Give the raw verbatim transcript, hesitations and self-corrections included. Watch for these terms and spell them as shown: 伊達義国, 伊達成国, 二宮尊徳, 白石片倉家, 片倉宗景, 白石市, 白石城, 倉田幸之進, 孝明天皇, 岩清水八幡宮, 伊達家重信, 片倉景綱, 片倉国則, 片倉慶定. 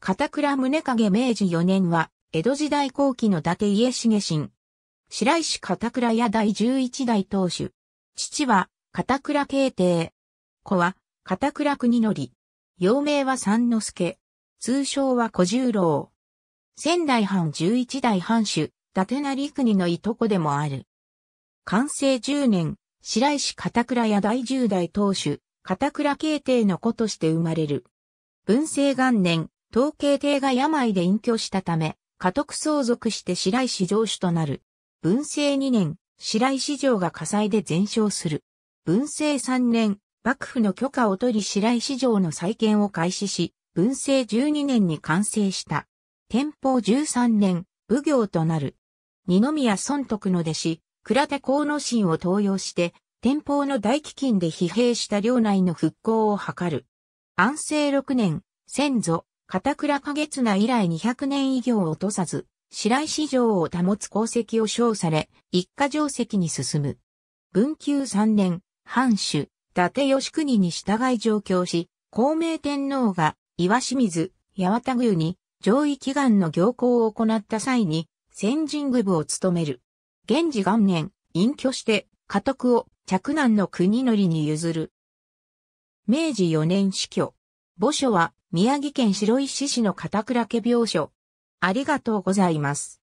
片倉宗景めいじよねんは、江戸時代後期の伊達家重信。白石片倉屋第じゅういちだい当主。父は、片倉慶定。子は、片倉国則。幼名は三之助。通称は小十郎。仙台藩じゅういちだい藩主、伊達成国のいとこでもある。かんせいじゅうねん、白石片倉屋第じゅうだい当主、片倉慶定の子として生まれる。文政元年、当慶定が病で隠居したため、家督相続して白石城主となる。文政にねん、白石城が火災で全焼する。文政さんねん、幕府の許可を取り白石城の再建を開始し、文政じゅうにねんに完成した。天保じゅうさんねん、奉行となる。二宮尊徳の弟子、倉田幸之進を登用して、天保の大飢饉で疲弊した領内の復興を図る。安政ろくねん、先祖、片倉景綱以来にひゃくねん以上を落とさず、白石城を保つ功績を称され、一家定石に進む。文久さんねん、藩主、伊達義国に従い上京し、孝明天皇が岩清水、八幡宮に上位祈願の行幸を行った際に、先人具部を務める。元治元年、隠居して、家督を嫡男の国則に譲る。めいじよねん死去。墓所は、宮城県白石市の片倉家廟所。ありがとうございます。